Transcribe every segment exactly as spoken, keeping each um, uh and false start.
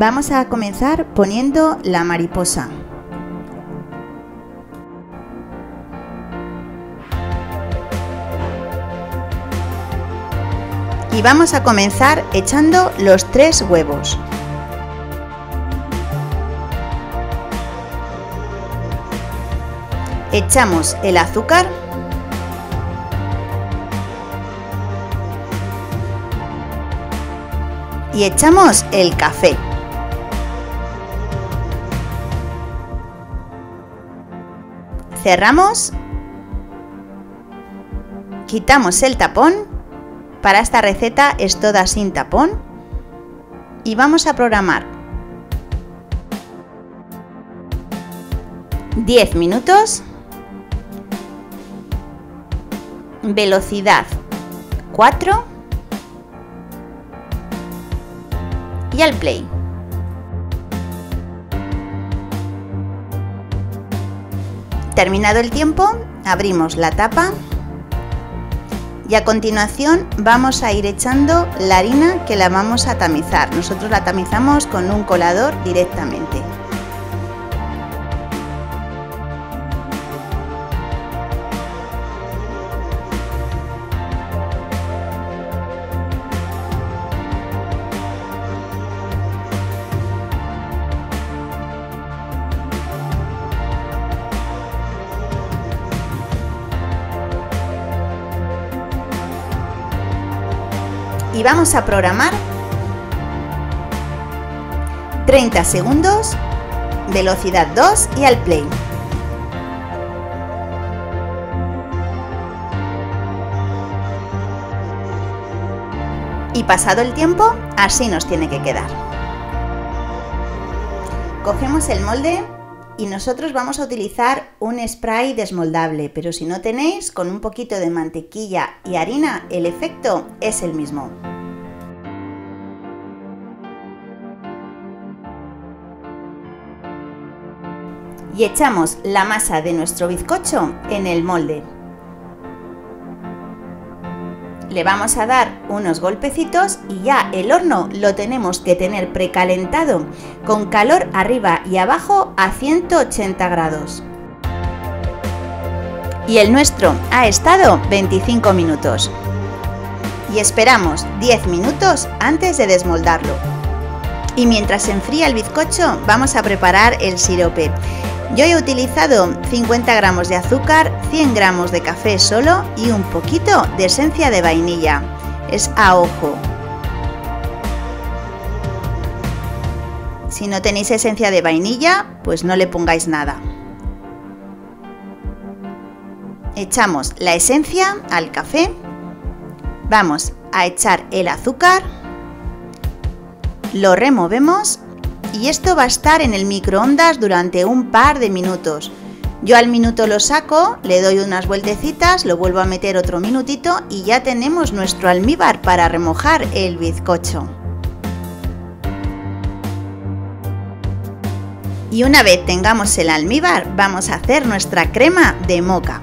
Vamos a comenzar poniendo la mariposa. Y vamos a comenzar echando los tres huevos. Echamos el azúcar. Y echamos el café. Cerramos. Quitamos el tapón. Para esta receta es toda sin tapón y vamos a programar diez minutos, velocidad cuatro y al play. Terminado el tiempo, abrimos la tapa. Y a continuación vamos a ir echando la harina que la vamos a tamizar. Nosotros la tamizamos con un colador directamente. Y vamos a programar treinta segundos, velocidad dos y al play. Y pasado el tiempo, así nos tiene que quedar. Cogemos el molde y nosotros vamos a utilizar un spray desmoldable, pero si no tenéis, con un poquito de mantequilla y harina, el efecto es el mismo. Y echamos la masa de nuestro bizcocho en el molde. Le vamos a dar unos golpecitos y ya el horno lo tenemos que tener precalentado con calor arriba y abajo a ciento ochenta grados. Y el nuestro ha estado veinticinco minutos. Y esperamos diez minutos antes de desmoldarlo. Y mientras se enfría el bizcocho vamos a preparar el sirope. Yo he utilizado cincuenta gramos de azúcar, cien gramos de café solo y un poquito de esencia de vainilla. Es a ojo. Si no tenéis esencia de vainilla, pues no le pongáis nada. Echamos la esencia al café. Vamos a echar el azúcar. Lo removemos. Y esto va a estar en el microondas durante un par de minutos. Yo al minuto lo saco, le doy unas vueltecitas, lo vuelvo a meter otro minutito y ya tenemos nuestro almíbar para remojar el bizcocho. Y una vez tengamos el almíbar, vamos a hacer nuestra crema de moca.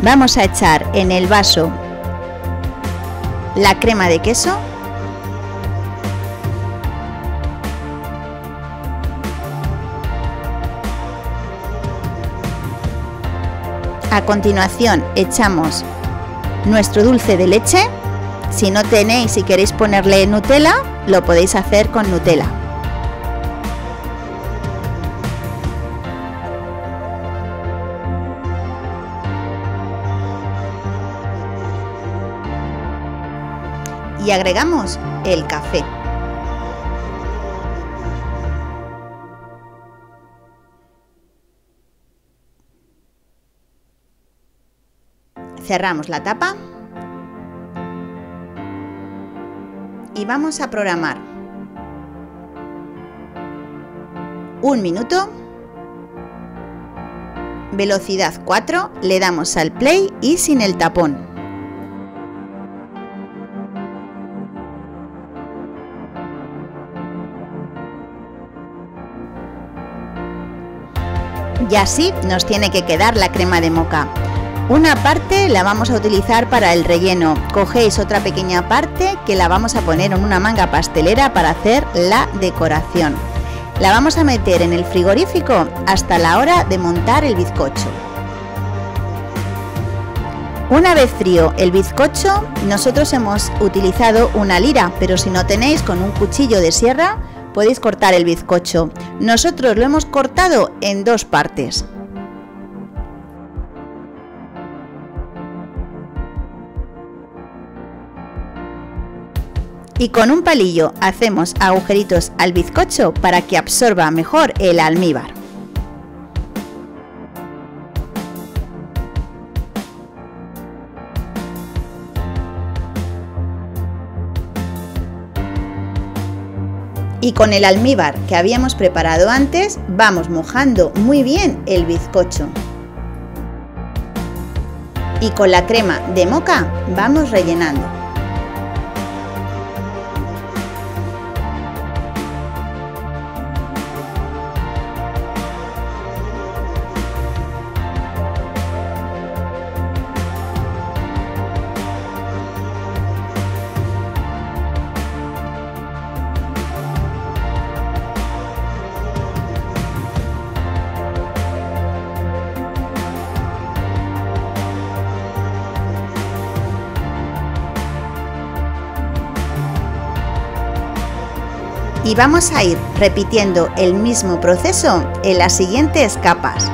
Vamos a echar en el vaso la crema de queso . A continuación echamos nuestro dulce de leche. Si no tenéis y queréis ponerle Nutella, lo podéis hacer con Nutella. Y agregamos el café. Cerramos la tapa y vamos a programar un minuto, velocidad cuatro, le damos al play y sin el tapón. y así nos tiene que quedar la crema de moca. Una parte la vamos a utilizar para el relleno, cogéis otra pequeña parte que la vamos a poner en una manga pastelera para hacer la decoración. La vamos a meter en el frigorífico hasta la hora de montar el bizcocho. Una vez frío el bizcocho, nosotros hemos utilizado una lira, pero si no tenéis, con un cuchillo de sierra podéis cortar el bizcocho. Nosotros lo hemos cortado en dos partes. Y con un palillo hacemos agujeritos al bizcocho para que absorba mejor el almíbar. Y con el almíbar que habíamos preparado antes, vamos mojando muy bien el bizcocho. Y con la crema de moca vamos rellenando. Y vamos a ir repitiendo el mismo proceso en las siguientes capas.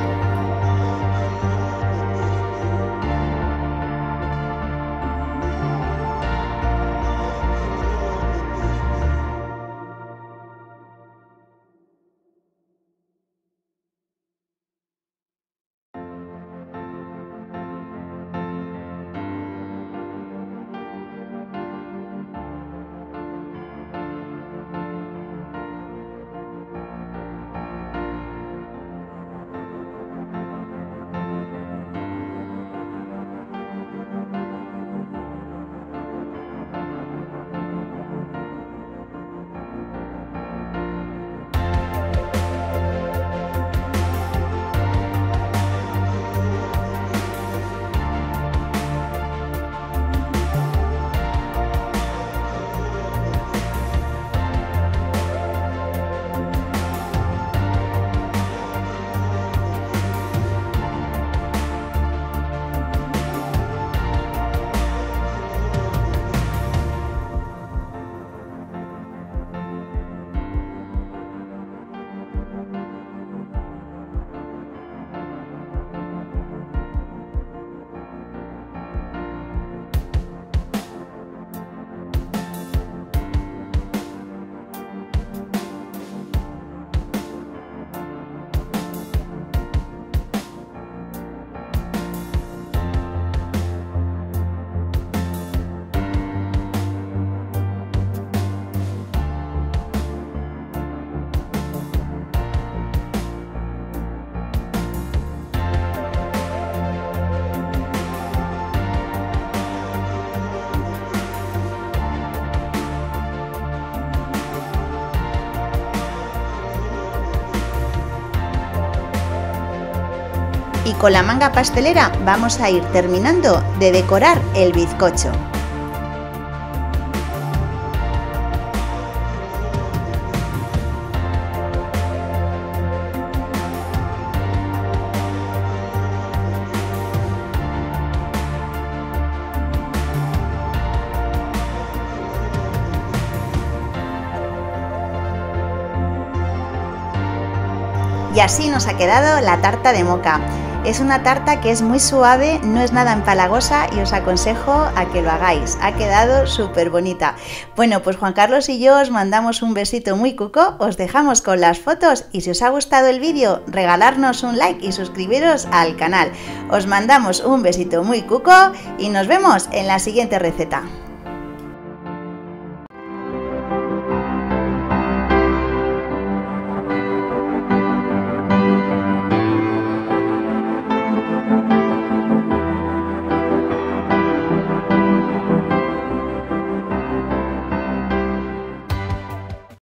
Y con la manga pastelera vamos a ir terminando de decorar el bizcocho. Y así nos ha quedado la tarta de moca. Es una tarta que es muy suave, no es nada empalagosa y os aconsejo a que lo hagáis. Ha quedado súper bonita. Bueno, pues Juan Carlos y yo os mandamos un besito muy cuco, os dejamos con las fotos y si os ha gustado el vídeo, regalarnos un like y suscribiros al canal. Os mandamos un besito muy cuco y nos vemos en la siguiente receta.